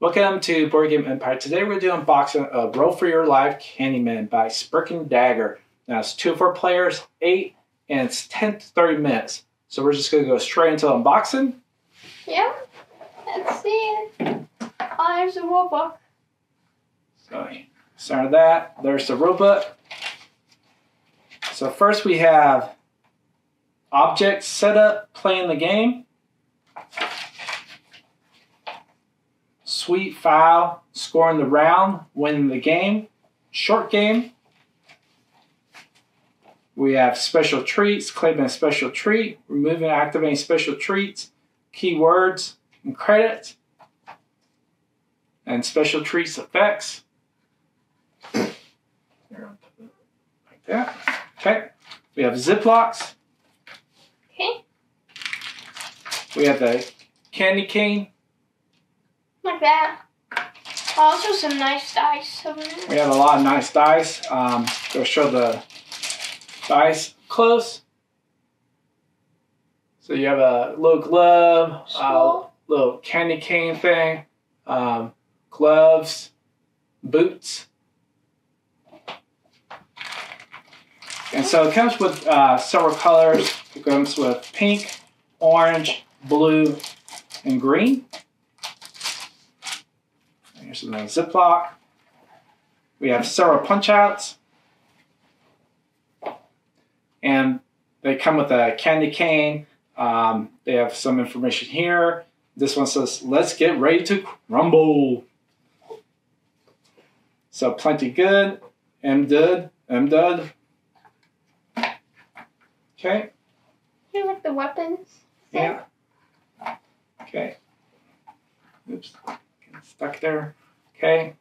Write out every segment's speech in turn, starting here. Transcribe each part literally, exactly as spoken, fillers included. Welcome to Board Game Empire. Today we're doing unboxing of Roll For Your Life Candyman by Spurkin Dagger. Now it's two for players, eight, and it's ten to thirty minutes. So we're just going to go straight into unboxing. Yeah, let's see it. Oh, there's the rule book. So, start with that. There's the rule book. So first we have objects, setup, playing the game, sweep file, scoring the round, winning the game, short game. We have special treats, claiming a special treat, removing and activating special treats, keywords and credits, and special treats effects. Like that. Okay, we have Ziplocs. Okay. We have the candy cane. Like that. Also some nice dice. We have a lot of nice dice. Um, they'll show the dice close. So you have a little glove, uh, little candy cane thing, um, gloves, boots. And so it comes with uh, several colors. It comes with pink, orange, blue, and green. Here's another Ziploc. We have several punch-outs. And they come with a candy cane. Um, they have some information here. This one says, let's get ready to crumble. So plenty good, M-dud, M-dud. Okay. Here with the weapons. Yeah. Okay. Oops. Getting stuck there. Okay.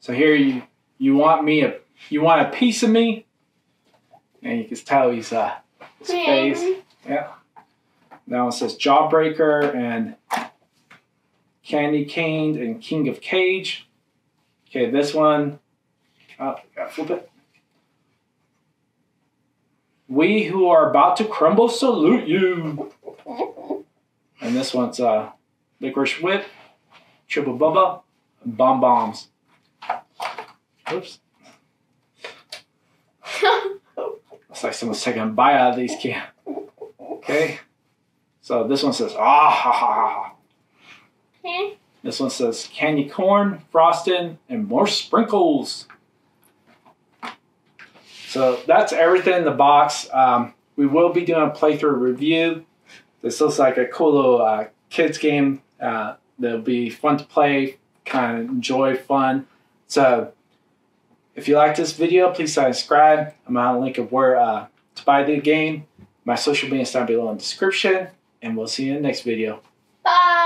So here you you want me a you want a piece of me, and you can tell he's uh his face. Yeah. That one says Jawbreaker and Candy Cane and King of Cage. Okay, this one. Oh, gotta flip it. We who are about to crumble salute you. And this one's uh, Licorice Whip, Triple Bubba, Bomb Bombs. Oops. Looks like someone's taking a bite out of these cans. Okay. So this one says, ah ha ha ha. This one says candy corn, frosting, and more sprinkles. So that's everything in the box. Um, we will be doing a playthrough review. This looks like a cool little uh, kids game uh, that'll be fun to play, kind of enjoy fun. So if you like this video, please subscribe. I'm on a link of where uh, to buy the game. My social media is down below in the description, and we'll see you in the next video. Bye.